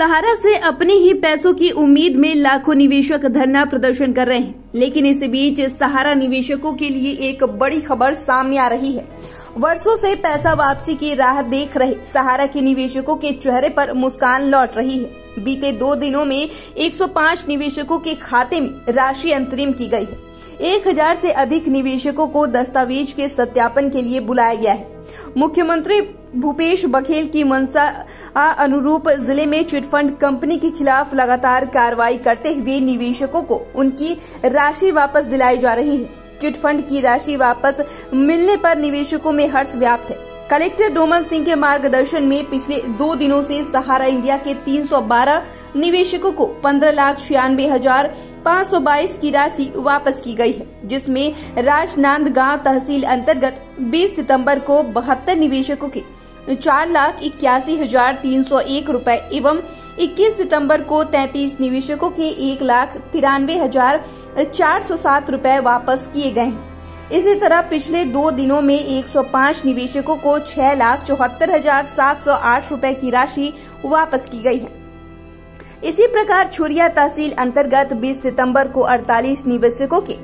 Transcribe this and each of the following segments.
सहारा से अपने ही पैसों की उम्मीद में लाखों निवेशक धरना प्रदर्शन कर रहे हैं। लेकिन इस बीच सहारा निवेशकों के लिए एक बड़ी खबर सामने आ रही है। वर्षों से पैसा वापसी की राह देख रहे सहारा के निवेशकों के चेहरे पर मुस्कान लौट रही है। बीते 2 दिनों में 105 निवेशकों के खाते में राशि अंतरिम की गई है। 1000 से अधिक निवेशकों को दस्तावेज के सत्यापन के लिए बुलाया गया है। मुख्यमंत्री भूपेश बघेल की मंशा अनुरूप जिले में चिटफंड कंपनी के खिलाफ लगातार कार्रवाई करते हुए निवेशकों को उनकी राशि वापस दिलाई जा रही है। चिटफंड की राशि वापस मिलने पर निवेशकों में हर्ष व्याप्त है। कलेक्टर डोमन सिंह के मार्गदर्शन में पिछले 2 दिनों से सहारा इंडिया के 312 निवेशकों को 15,96,522 की राशि वापस की गई है, जिसमें राजनांदगांव तहसील अंतर्गत 20 सितंबर को 72 निवेशकों के 4,81,301 रूपए एवं 21 सितंबर को 33 निवेशकों के 1,93,407 रूपए वापस किए गए हैं। इसी तरह पिछले 2 दिनों में 105 निवेशकों को 6,74,708 रूपए की राशि वापस की गई है। इसी प्रकार छुरिया तहसील अंतर्गत 20 सितंबर को 48 निवेशकों के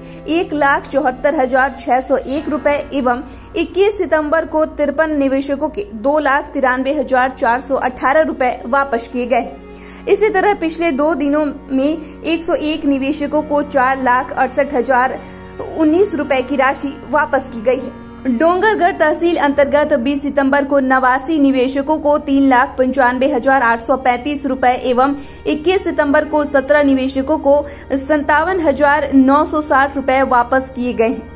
1,74,601 रूपए एवं 21 सितंबर को 53 निवेशकों के 2,93,418 रूपए वापस किए गए। इसी तरह पिछले 2 दिनों में 101 निवेशकों को 4,68,019 रूपए की राशि वापस की गई है। डोंगरगढ़ तहसील अंतर्गत 20 सितंबर को 89 निवेशकों को 3,95,835 रूपए एवं 21 सितंबर को 17 निवेशकों को 57,960 रूपए वापस किए गए हैं।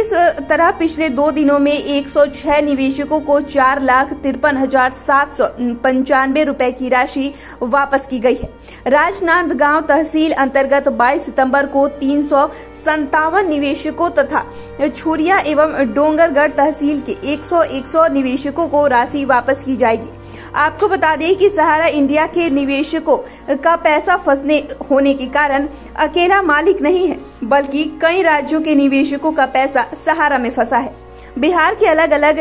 इस तरह पिछले 2 दिनों में 106 निवेशकों को 4,53,795 रूपए की राशि वापस की गई है। राजनांदगांव तहसील अंतर्गत 22 सितंबर को 357 निवेशकों तथा छुरिया एवं डोंगरगढ़ तहसील के 100 निवेशकों को राशि वापस की जाएगी। आपको बता दें कि सहारा इंडिया के निवेशकों का पैसा फंसने होने के कारण अकेला मालिक नहीं है, बल्कि कई राज्यों के निवेशकों का पैसा सहारा में फंसा है। बिहार के अलग अलग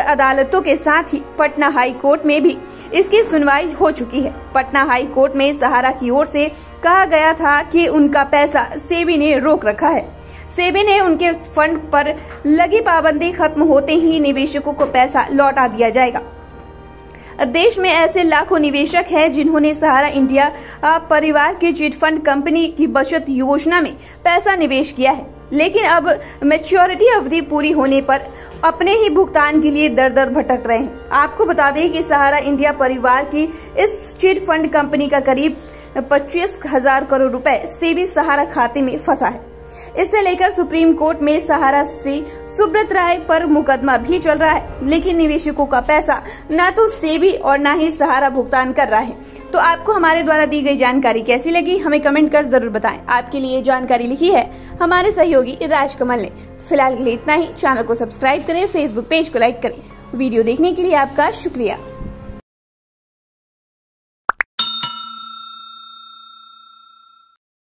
अदालतों के साथ ही पटना हाई कोर्ट में भी इसकी सुनवाई हो चुकी है। पटना हाई कोर्ट में सहारा की ओर से कहा गया था कि उनका पैसा सेबी ने रोक रखा है। सेबी ने उनके फंड पर लगी पाबंदी खत्म होते ही निवेशकों को पैसा लौटा दिया जाएगा। देश में ऐसे लाखों निवेशक हैं जिन्होंने सहारा इंडिया परिवार की चिटफंड कंपनी की बचत योजना में पैसा निवेश किया है, लेकिन अब मैच्योरिटी अवधि पूरी होने पर अपने ही भुगतान के लिए दर दर भटक रहे हैं। आपको बता दें कि सहारा इंडिया परिवार की इस चिटफंड कंपनी का करीब 25,000 करोड़ रुपए सेबी सहारा खाते में फंसा है। इसे लेकर सुप्रीम कोर्ट में सहारा श्री सुब्रत राय पर मुकदमा भी चल रहा है, लेकिन निवेशकों का पैसा न तो सेबी और न ही सहारा भुगतान कर रहा है। तो आपको हमारे द्वारा दी गई जानकारी कैसी लगी, हमें कमेंट कर जरूर बताएं। आपके लिए जानकारी लिखी है हमारे सहयोगी राजकमल ने। फिलहाल के लिए इतना ही। चैनल को सब्सक्राइब करें, फेसबुक पेज को लाइक करें। वीडियो देखने के लिए आपका शुक्रिया।